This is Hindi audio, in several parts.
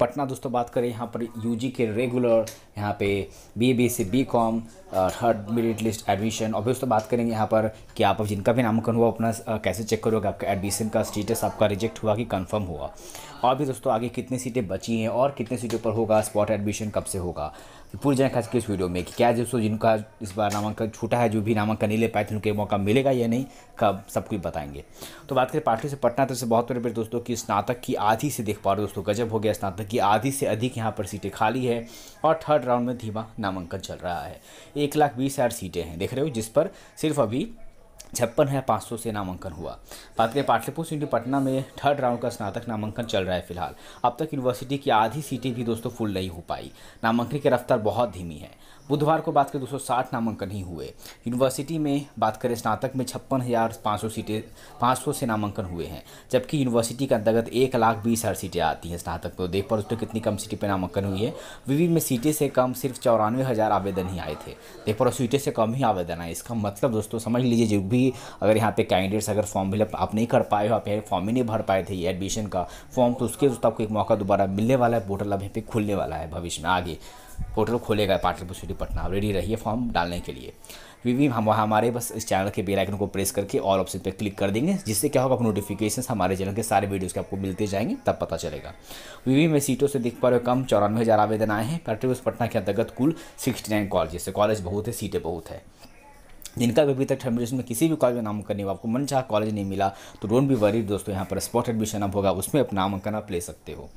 पटना दोस्तों बात करें यहाँ पर यूजी के रेगुलर यहाँ पे बीए से BCom third merit list admission. और दोस्तों बात करेंगे यहाँ पर कि आप जिनका भी नामांकन हुआ अपना कैसे चेक करोगे आपका एडमिशन का स्टेटस, आपका रिजेक्ट हुआ कि कंफर्म हुआ। और भी दोस्तों आगे कितनी सीटें बची हैं और कितने सीटों पर होगा स्पॉट एडमिशन, कब से होगा, पूरी जानकारी इस वीडियो में। कि क्या दोस्तों जिनका इस बार नामांकन छूटा है, जो भी नामांकन नहीं ले पाए थे, उनके मौका मिलेगा या नहीं, कब, सब कुछ बताएंगे। तो बात करें पाटली से पटना, तो बहुत बड़े दोस्तों की स्नातक की आधी से देख पा रहे हो दोस्तों, गजब हो गया, स्नातक की आधी से अधिक यहाँ पर सीटें खाली है और थर्ड राउंड में धीमा नामांकन चल रहा है। 1,20,000 सीटें हैं, देख रहे हो, जिस पर सिर्फ अभी 56,500 से नामांकन हुआ। बात करें पाटलिपुत्र यूनिवर्सिटी पटना में थर्ड राउंड का स्नातक नामांकन चल रहा है फिलहाल। अब तक यूनिवर्सिटी की आधी सीटें भी दोस्तों फुल नहीं हो पाई, नामांकन की रफ्तार बहुत धीमी है। बुधवार को बात करें 260 नामांकन ही हुए यूनिवर्सिटी में। बात करें स्नातक में 56,500 सीटें 500 से नामांकन हुए हैं, जबकि यूनिवर्सिटी के अंतर्गत 1,20,000 सीटें आती हैं स्नातक को। देख पर दोस्तों कितनी कम सीटें पर नामांकन हुई है। विवि में सीटें से कम सिर्फ 94,000 आवेदन ही आए थे। देख पर सीटें से कम ही आवेदन आए। इसका मतलब दोस्तों समझ लीजिए, जो भी अगर यहाँ पे कैंडिडेट्स अगर फॉर्म फिलअप आप नहीं कर पाए हो, आप फॉर्म ही नहीं भर पाए थे ये एडमिशन का फॉर्म, तो उसके दोस्तों आपको एक मौका दोबारा मिलने वाला है। पोर्टल अब यहाँ पे खुलने वाला है, भविष्य में आगे पोर्टल खोलेगा पाटलिपुत्र यूनिवर्सिटी पटना। आप रेडी रहिए फॉर्म डालने के लिए। वीवी हम हमारे बस इस चैनल के बेल आइकन को प्रेस करके और ऑप्शन पे क्लिक कर देंगे, जिससे क्या होगा आपको नोटिफिकेशन हमारे चैनल के सारे वीडियोस के आपको मिलते जाएंगे, तब पता चलेगा। वीवी में सीटों से देख पा रहे हो कम 94,000 आवेदन आए हैं। पाटलिपुत्र पटना के अंतर्गत कुल 69 कॉलेज से, कॉलेज बहुत है, सीटें बहुत है। जिनका भी अभी तक एडमिशन में किसी भी कॉलेज में नाम करने हुआ, आपको मनचाहा कॉलेज नहीं मिला, तो डोंट बी वरीड दोस्तों, यहाँ पर स्पॉट एडमिशन अब होगा, उसमें अपना नामांकन आप ले सकते हो।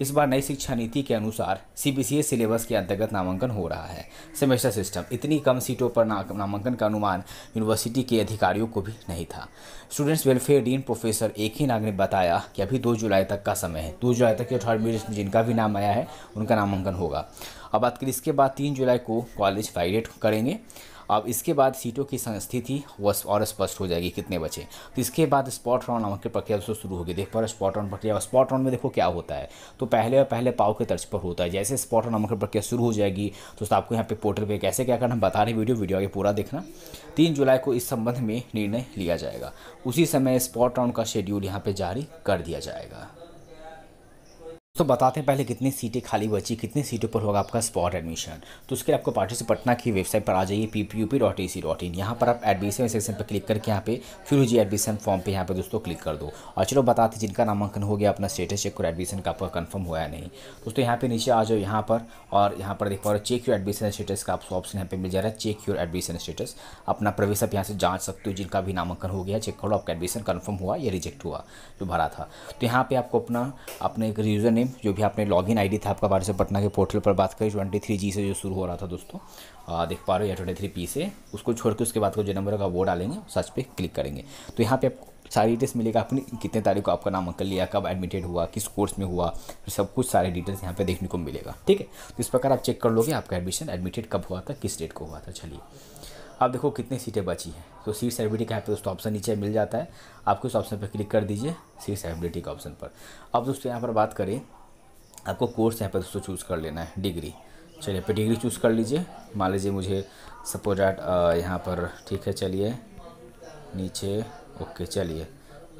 इस बार नई शिक्षा नीति के अनुसार CBCA सिलेबस के अंतर्गत नामांकन हो रहा है। सेमेस्टर सिस्टम, इतनी कम सीटों पर नामांकन का अनुमान यूनिवर्सिटी के अधिकारियों को भी नहीं था। स्टूडेंट्स वेलफेयर डीन प्रोफेसर एक ही नाग ने बताया कि अभी 2 जुलाई तक का समय है। 2 जुलाई तक के थर्ड मेरिट में जिनका भी नाम आया है उनका नामांकन होगा। अब बात करें इसके बाद 3 जुलाई को कॉलेज वाइडेट करेंगे। अब इसके बाद सीटों की स्थिति और स्पष्ट हो जाएगी, कितने बचे। तो इसके बाद स्पॉट राउंड नामांकन प्रक्रिया शुरू होगी। देख पर स्पॉट राउंड प्रक्रिया, स्पॉट राउंड में देखो क्या होता है, तो पहले पाव के तर्ज पर होता है। जैसे स्पॉट राउंड नामांकन प्रक्रिया शुरू हो जाएगी दोस्तों, आपको यहाँ पे पोर्टल पे कैसे क्या करना हम बता रहे हैं, वीडियो आगे पूरा देखना। 3 जुलाई को इस संबंध में निर्णय लिया जाएगा। उसी समय स्पॉट राउंड का शेड्यूल यहाँ पर जारी कर दिया जाएगा। तो बताते हैं पहले कितनी सीटें खाली बची, कितनी सीटों पर होगा आपका स्पॉट एडमिशन। तो उसके लिए आपको पाटलिपुत्र पटना की वेबसाइट पर आ जाइए, PPUP.ac.in। यहाँ पर आप एडमिशन सेक्शन पर क्लिक करके यहाँ पे फिर जी एडमिशन फॉर्म पे यहाँ पे दोस्तों क्लिक कर दो। और चलो बताते जिनका नामांकन हो गया, अपना स्टेटस चेक करो, एडमिशन का आपका कन्फर्म हुआ या नहीं। दोस्तों यहाँ पे नीचे आ जाओ यहाँ पर, और यहाँ पर देख पा रहे चेक योर एडमिशन स्टेटस का आपको ऑप्शन यहाँ पे मिल जा रहा है। चेक योर एडमिशन स्टेटस, अपना प्रवेश आप यहाँ से जाँच सकते हो। जिनका भी नामांकन हो गया चेक करो आपका एडमिशन कन्फर्म हुआ या रिजेक्ट हुआ जो भरा था। तो यहाँ पर आपको अपने एक यूज़र नेम, जो भी आपने लॉगिन आईडी था आपका पाटलिपुत्र पटना के पोर्टल पर, बात करें 23G से जो शुरू हो रहा था दोस्तों, देख पा रहे हो, या 23P से, उसको छोड़ के उसके बाद को जो नंबर होगा वो डालेंगे, सर्च पे क्लिक करेंगे। तो यहाँ पे आपको सारी डिटेल्स मिलेगा, अपनी कितने तारीख को आपका नामांकन लिया, कब एडमिटेड हुआ, किस कोर्स में हुआ, सब कुछ सारी डिटेल्स यहाँ पे देखने को मिलेगा। ठीक है, तो इस प्रकार आप चेक कर लोगे आपका एडमिशन एडमिटेड कब हुआ था, किस डेट को हुआ था। चलिए आप देखो कितनी सीटें बची हैं। तो सीट्स एलिजिबिलिटी का यहाँ पे दोस्तों ऑप्शन नीचे मिल जाता है, आपको इस ऑप्शन पर क्लिक कर दीजिए, सीट्स एलिजिबिलिटी का ऑप्शन पर। अब दोस्तों यहाँ पर बात करें, आपको कोर्स यहाँ पर दोस्तों चूज़ कर लेना है, डिग्री। चलिए यहाँ पर डिग्री चूज़ कर लीजिए। मान लीजिए मुझे सपोज दैट यहाँ पर, ठीक है, चलिए नीचे ओके, चलिए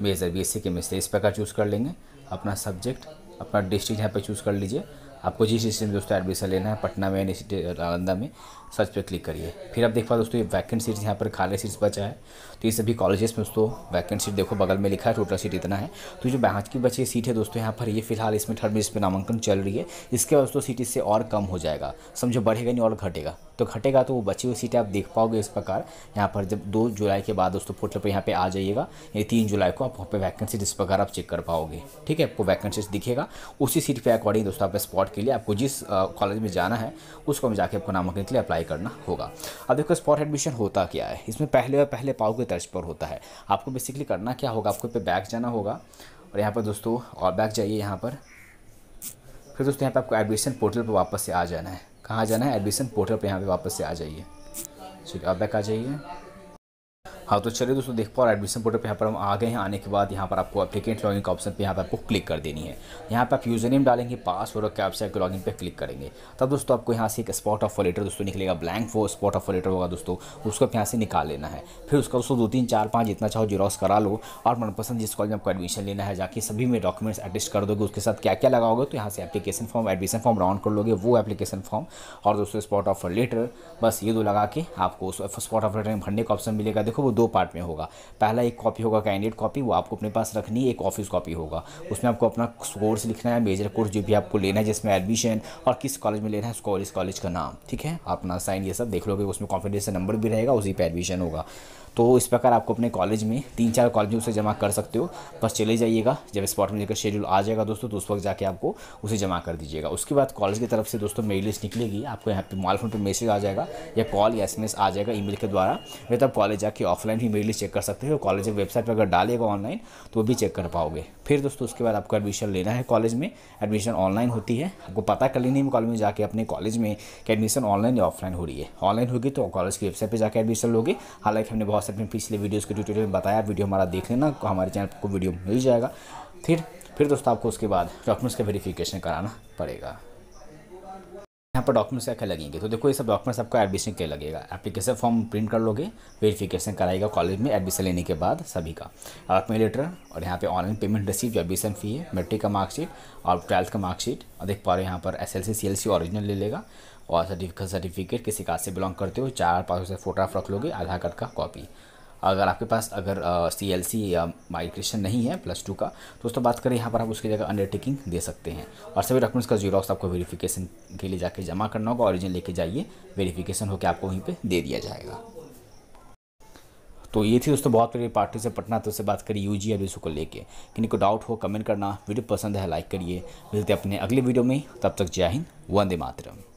मेजर BSc केमिस्ट्री, इस प्रकार चूज़ कर लेंगे। अपना सब्जेक्ट, अपना डिस्ट्रिक्ट यहाँ पर चूज़ कर लीजिए। आपको जिस डिस्ट्रिक्ट में दोस्तों एडमिशन लेना है, पटना में, नालंदा में, सर्च पर क्लिक करिए। फिर आप देख पा दोस्तों ये वैकेंट सीट्स यहाँ पर खाली सीट्स बचा है। तो ये सभी कॉलेजेस में दोस्तों वैकेंट सीट देखो बगल में लिखा है, टोटल सीट इतना है। तो जो बाहर की बची सीट है दोस्तों यहाँ पर, ये फिलहाल इसमें थर्ड मेरिट पर नामांकन चल रही है। इसके बाद दोस्तों सीट इससे और कम हो जाएगा, समझो बढ़ेगा नहीं और घटेगा। तो घटेगा तो वो बची हुई सीटें आप देख पाओगे इस प्रकार यहाँ पर। जब 2 जुलाई के बाद दोस्तों पोर्टल पर यहाँ पे आ जाइएगा, यानी 3 जुलाई को आप वहाँ पे वैकेंसी इस प्रकार आप चेक कर पाओगे। ठीक है, आपको वैकेंसी दिखेगा, उसी सीट पे अकॉर्डिंग दोस्तों आप स्पॉट के लिए आपको जिस कॉलेज में जाना है उसको हम जाके आपको नामांकन के लिए अप्लाई करना होगा। अब देखो स्पॉट एडमिशन होता क्या है, इसमें पहले पाव के तर्ज पर होता है। आपको बेसिकली करना क्या होगा, आपको बैक जाना होगा, और यहाँ पर दोस्तों और बैक जाइए यहाँ पर। फिर दोस्तों यहाँ पर आपको एडमिशन पोर्टल पर वापस से आ जाना है। कहाँ जाना है, एडमिशन पोर्टल पे यहाँ पे वापस से आ जाइए। चलिए आप बैक आ जाइए। हाँ तो चलिए दोस्तों देख पा रहे एडमिशन पोर्टल पे यहाँ पर हम आ गए हैं। आने के बाद यहाँ पर आपको एप्लीकेंट लॉगिन का ऑप्शन पे यहाँ पर आपको क्लिक कर देनी है। यहाँ पर आप यूजर नेम डालेंगे, पासवर्ड और कैप्चा के लॉगिन पे क्लिक करेंगे। तब दोस्तों आपको यहाँ से एक स्पॉट ऑफ लेटर दोस्तों निकलेगा, ब्लैंक वो स्पॉट ऑफ लेटर होगा दोस्तों, उसको आप यहाँ से निकाल लेना है। फिर उसका दोस्तों 2 3 4 5 जितना चाहो जेरॉक्स करा लो और मनपसंद जिस कॉलेज में आपको एडमिशन लेना है जाके सभी में डॉक्यूमेंट्स अटैच कर दोगे। उसके साथ क्या क्या लगाओगे तो यहाँ से application form, admission form round कर लोगे, वो एप्लीकेशन फॉर्म और दोस्तों स्पॉट ऑफ लेटर, बस ये दो लगा के आपको स्पॉट ऑफ लेटर में भरने का ऑप्शन मिलेगा। देखो वो 2 पार्ट में होगा, पहला एक कॉपी होगा कैंडिडेट कॉपी, वो आपको अपने पास रखनी है। एक ऑफिस कॉपी होगा, उसमें आपको अपना कोर्स लिखना है, मेजर कोर्स जो भी आपको लेना है, जिसमें एडमिशन और किस कॉलेज में लेना है उसको, इस कॉलेज का नाम, ठीक है, अपना साइन, ये सब देख लोगे। उसमें कॉन्फिडेंशियल नंबर भी रहेगा, उसी पर एडमिशन होगा। तो इस प्रकार आपको अपने कॉलेज में 3 4 कॉलेजों से जमा कर सकते हो। बस चले जाइएगा, जब स्पॉट में लेकर शेड्यूल आ जाएगा दोस्तों तो उस वक्त जाके आपको उसे जमा कर दीजिएगा। उसके बाद कॉलेज की तरफ से दोस्तों मेल लिस्ट निकलेगी, आपको यहाँ पे मोबाइल फ़ोन पर मैसेज आ जाएगा या कॉल या SMS आ जाएगा ईमेल के द्वारा। नहीं तो आप कॉलेज जाके ऑफलाइन भी मेल लिस्ट चेक कर सकते हो, कॉलेज की वेबसाइट पर अगर डालेगा ऑनलाइन तो वो भी चेक कर पाओगे। फिर दोस्तों उसके बाद आपको एडमिशन लेना है कॉलेज में, एडमिशन ऑनलाइन होती है, आपको पता कर लेनी है कॉलेज में जाके अपने कॉलेज में कि एडमिशन ऑनलाइन या ऑफलाइन हो रही है। ऑनलाइन होगी तो कॉलेज की वेबसाइट पर जाकर एडमिशन लोगे। हालांकि हमने बहुत सारे पिछले वीडियोस के ट्यूटोरियल में बताया, वीडियो हमारा देख लेना, हमारे चैनल को वीडियो मिल जाएगा। फिर दोस्तों आपको उसके बाद डॉक्यूमेंट्स का वेरिफिकेशन कराना पड़ेगा। यहाँ पर डॉक्यूमेंट्स क्या क्या लगेंगे तो देखो ये सब डॉक्यूमेंट्स आपका एडमिशन के लगेगा। एप्लीकेशन फॉर्म प्रिंट कर लोगे, वेरिफिकेशन कराएगा कॉलेज में एडमिशन लेने के बाद सभी का, अपने लेटर और यहाँ पे ऑनलाइन पेमेंट रिसीव, जो एडमिशन फ़ी है, मेट्रिक का मार्कशीट और 12th का मार्कशीट। और देख पा रहे हो यहाँ पर SLC CLC ओरिजिनल ले लेगा और सर्टिफिकेट किसी कास्ट से बिलोंग करते हो 4 5 से फोटोग्राफ रख लोगे, आधार कार्ड का कॉपी। अगर आपके पास अगर CLC या माइग्रेशन नहीं है +2 का तो उसको बात करें यहाँ पर आप उसकी जगह अंडरटेकिंग दे सकते हैं। और सभी डॉक्यूमेंट्स का जीरोक्स आपको वेरिफिकेशन के लिए जाके जमा करना होगा, ओरिजिनल लेके जाइए, वेरिफिकेशन होकर आपको वहीं पे दे दिया जाएगा। तो ये थी दोस्तों बहुत बड़ी पार्टी से पटना तो से बात करी UG अब इसको लेके। किसी को डाउट हो कमेंट करना, वीडियो पसंद है लाइक करिए। मिलते हैं अपने अगले वीडियो में, तब तक जय हिंद, वंदे मातरम।